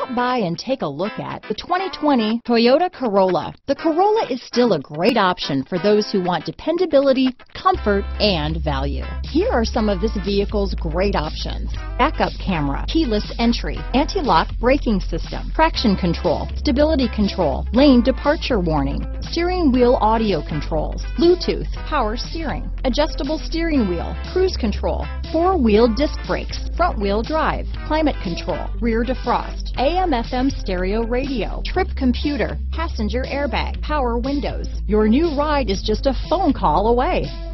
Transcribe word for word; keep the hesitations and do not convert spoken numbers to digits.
Stop by and take a look at the twenty twenty Toyota Corolla. The Corolla is still a great option for those who want dependability, comfort, and value. Here are some of this vehicle's great options: backup camera, keyless entry, anti-lock braking system, traction control, stability control, lane departure warning, steering wheel audio controls, Bluetooth, power steering, adjustable steering wheel, cruise control, four-wheel disc brakes, front-wheel drive, climate control, rear defrost, A M F M stereo radio, trip computer, passenger airbag, power windows. Your new ride is just a phone call away.